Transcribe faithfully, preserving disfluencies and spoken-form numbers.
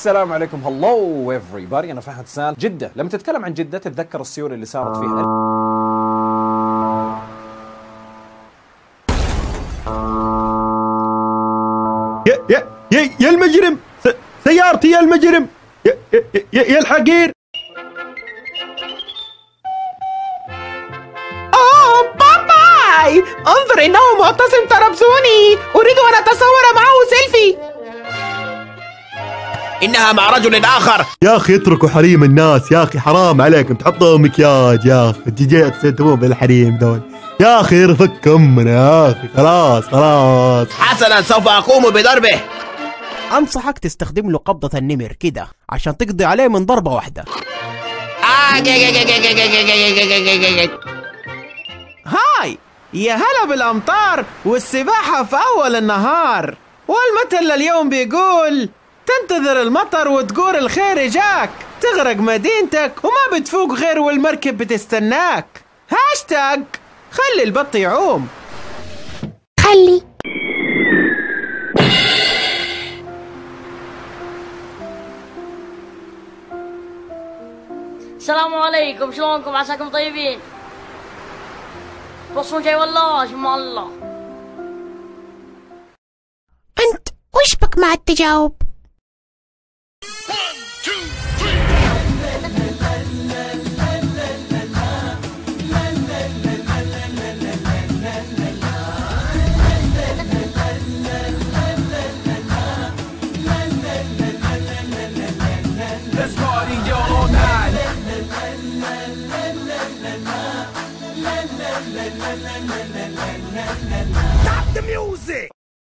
السلام عليكم. هلو everybody، أنا فهد سال. جدة، لما تتكلم عن جدة تتذكر السيول اللي صارت فيها يا يا يا المجرم، سيارتي يا المجرم، يا يا يا الحقير. أوه باباي، انظر إنه معتصم طربزوني، أريد أن أتصور معه سيلفي. إنها مع رجل آخر. يا أخي اتركوا حريم الناس، يا أخي حرام عليكم، تحطهم مكياج يا أخي، جيت تسوون بالحريم دول يا أخي، يرفك أمنا يا أخي، خلاص خلاص. حسنا، سوف أقوم بضربه. أنصحك تستخدم له قبضة النمر كده عشان تقضي عليه من ضربة واحدة. هاي، يا هلا بالأمطار والسباحة في أول النهار، والمثل اليوم بيقول تنتظر المطر وتقول الخير جاك، تغرق مدينتك وما بتفوق غير والمركب بتستناك. هاشتاج خلي البط يعوم. خلي السلام عليكم، شلونكم؟ عساكم طيبين. بصوا جاي والله، شمع الله. أنت وش بك مع التجاوب؟